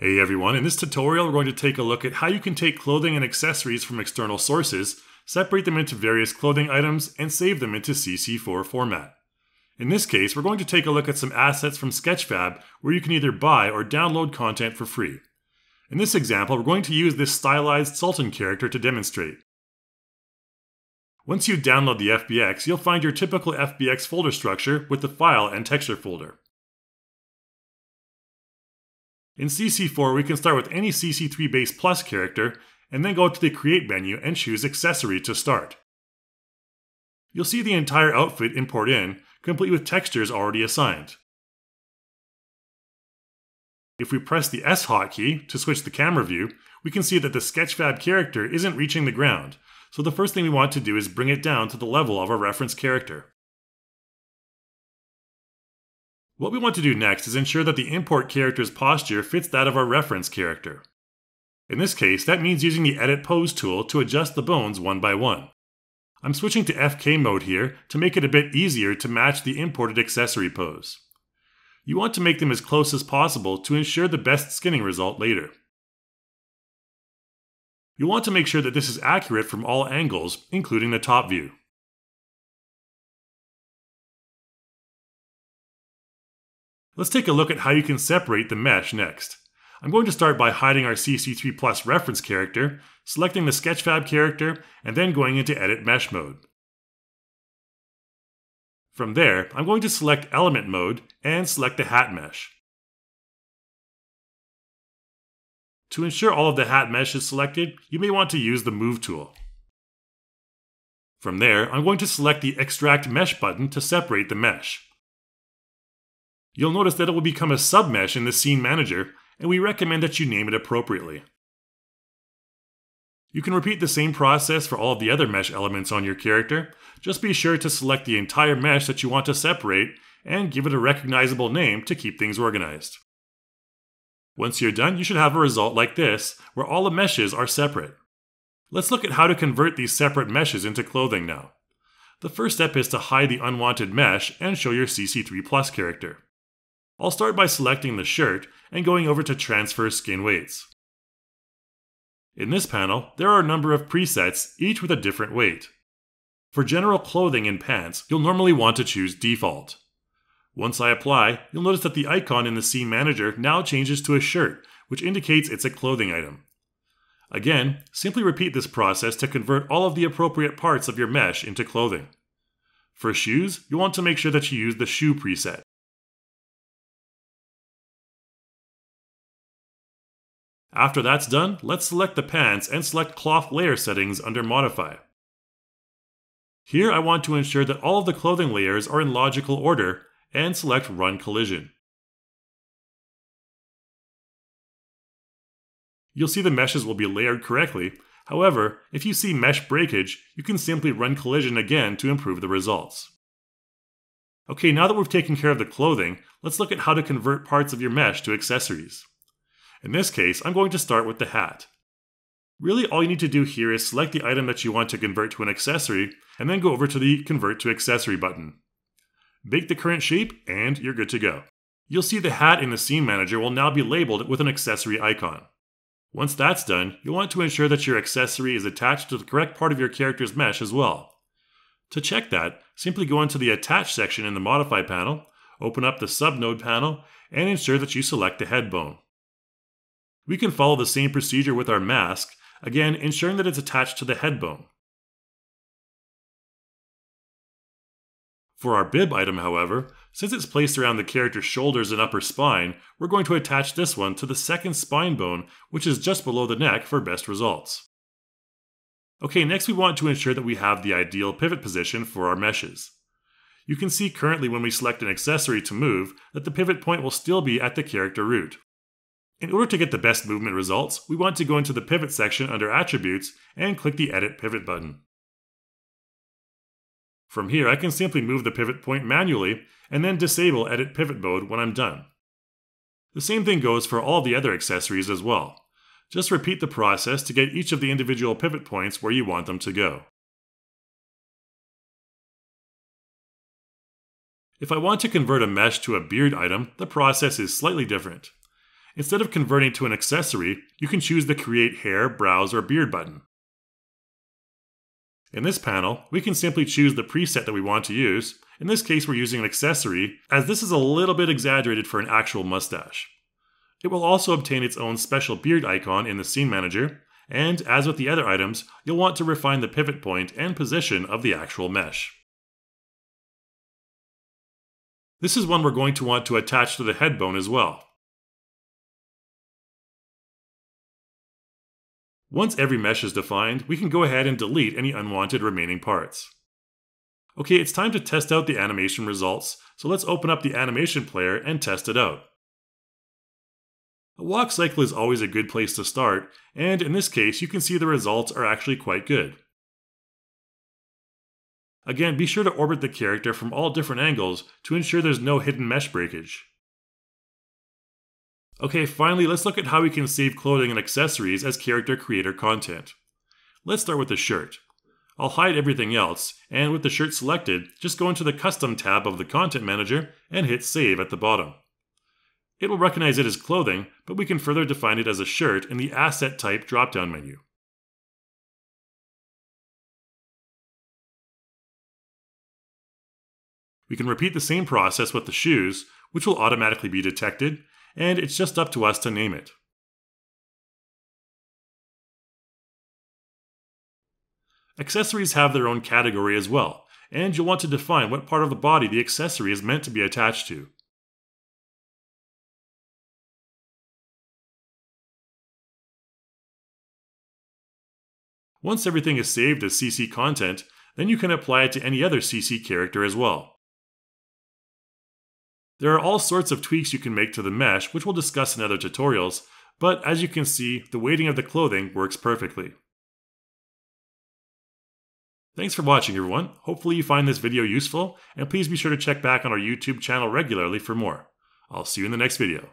Hey everyone, in this tutorial we're going to take a look at how you can take clothing and accessories from external sources, separate them into various clothing items, and save them into CC4 format. In this case, we're going to take a look at some assets from Sketchfab where you can either buy or download content for free. In this example, we're going to use this stylized Sultan character to demonstrate. Once you download the FBX, you'll find your typical FBX folder structure with the file and texture folder. In CC4, we can start with any CC3 base plus character, and then go to the Create menu and choose Accessory to start. You'll see the entire outfit import in, complete with textures already assigned. If we press the S hotkey to switch the camera view, we can see that the Sketchfab character isn't reaching the ground, so the first thing we want to do is bring it down to the level of our reference character. What we want to do next is ensure that the import character's posture fits that of our reference character. In this case, that means using the Edit Pose tool to adjust the bones one by one. I'm switching to FK mode here to make it a bit easier to match the imported accessory pose. You want to make them as close as possible to ensure the best skinning result later. You'll want to make sure that this is accurate from all angles, including the top view. Let's take a look at how you can separate the mesh next. I'm going to start by hiding our CC3+ reference character, selecting the Sketchfab character, and then going into Edit Mesh mode. From there, I'm going to select Element mode and select the hat mesh. To ensure all of the hat mesh is selected, you may want to use the Move tool. From there, I'm going to select the Extract Mesh button to separate the mesh. You'll notice that it will become a submesh in the Scene Manager, and we recommend that you name it appropriately. You can repeat the same process for all of the other mesh elements on your character. Just be sure to select the entire mesh that you want to separate and give it a recognizable name to keep things organized. Once you're done, you should have a result like this, where all the meshes are separate. Let's look at how to convert these separate meshes into clothing now. The first step is to hide the unwanted mesh and show your CC3+ character. I'll start by selecting the shirt and going over to Transfer Skin Weights. In this panel, there are a number of presets, each with a different weight. For general clothing and pants, you'll normally want to choose Default. Once I apply, you'll notice that the icon in the Scene Manager now changes to a shirt, which indicates it's a clothing item. Again, simply repeat this process to convert all of the appropriate parts of your mesh into clothing. For shoes, you'll want to make sure that you use the Shoe preset. After that's done, let's select the pants and select Cloth Layer settings under Modify. Here I want to ensure that all of the clothing layers are in logical order and select Run Collision. You'll see the meshes will be layered correctly. However, if you see mesh breakage, you can simply run collision again to improve the results. Okay, now that we've taken care of the clothing, let's look at how to convert parts of your mesh to accessories. In this case, I'm going to start with the hat. Really, all you need to do here is select the item that you want to convert to an accessory, and then go over to the Convert to Accessory button. Bake the current shape, and you're good to go. You'll see the hat in the Scene Manager will now be labeled with an accessory icon. Once that's done, you'll want to ensure that your accessory is attached to the correct part of your character's mesh as well. To check that, simply go into the Attach section in the Modify panel, open up the Subnode panel, and ensure that you select the head bone. We can follow the same procedure with our mask, again ensuring that it's attached to the head bone. For our bib item, however, since it's placed around the character's shoulders and upper spine, we're going to attach this one to the second spine bone, which is just below the neck for best results. Okay, next we want to ensure that we have the ideal pivot position for our meshes. You can see currently when we select an accessory to move that the pivot point will still be at the character root. In order to get the best movement results, we want to go into the Pivot section under Attributes and click the Edit Pivot button. From here, I can simply move the pivot point manually and then disable Edit Pivot mode when I'm done. The same thing goes for all the other accessories as well. Just repeat the process to get each of the individual pivot points where you want them to go. If I want to convert a mesh to a beard item, the process is slightly different. Instead of converting to an accessory, you can choose the Create Hair, Brows, or Beard button. In this panel, we can simply choose the preset that we want to use. In this case, we're using an accessory, as this is a little bit exaggerated for an actual mustache. It will also obtain its own special beard icon in the Scene Manager, and as with the other items, you'll want to refine the pivot point and position of the actual mesh. This is one we're going to want to attach to the head bone as well. Once every mesh is defined, we can go ahead and delete any unwanted remaining parts. Okay, it's time to test out the animation results, so let's open up the animation player and test it out. A walk cycle is always a good place to start, and in this case, you can see the results are actually quite good. Again, be sure to orbit the character from all different angles to ensure there's no hidden mesh breakage. Okay, finally, let's look at how we can save clothing and accessories as character creator content. Let's start with the shirt. I'll hide everything else, and with the shirt selected, just go into the Custom tab of the Content Manager and hit Save at the bottom. It will recognize it as clothing, but we can further define it as a shirt in the Asset Type drop-down menu. We can repeat the same process with the shoes, which will automatically be detected, and it's just up to us to name it. Accessories have their own category as well, and you'll want to define what part of the body the accessory is meant to be attached to. Once everything is saved as CC content, then you can apply it to any other CC character as well. There are all sorts of tweaks you can make to the mesh, which we'll discuss in other tutorials, but as you can see, the weighting of the clothing works perfectly. Thanks for watching, everyone. Hopefully you find this video useful, and please be sure to check back on our YouTube channel regularly for more. I'll see you in the next video.